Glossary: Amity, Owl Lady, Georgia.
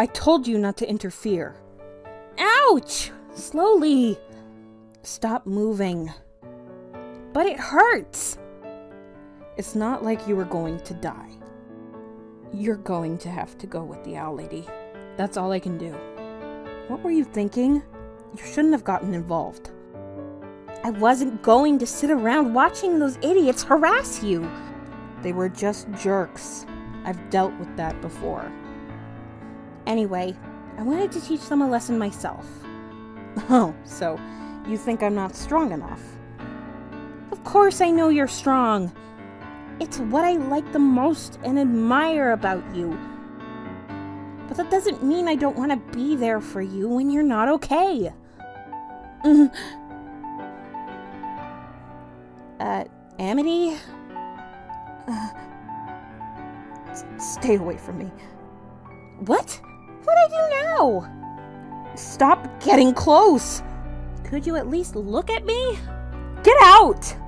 I told you not to interfere. Ouch! Slowly. Stop moving. But it hurts. It's not like you were going to die. You're going to have to go with the Owl Lady. That's all I can do. What were you thinking? You shouldn't have gotten involved. I wasn't going to sit around watching those idiots harass you. They were just jerks. I've dealt with that before. Anyway, I wanted to teach them a lesson myself. Oh, so you think I'm not strong enough? Of course I know you're strong. It's what I like the most and admire about you. But that doesn't mean I don't want to be there for you when you're not okay. Amity? Stay away from me. What? What'd I do now? Stop getting close! Could you at least look at me? Get out!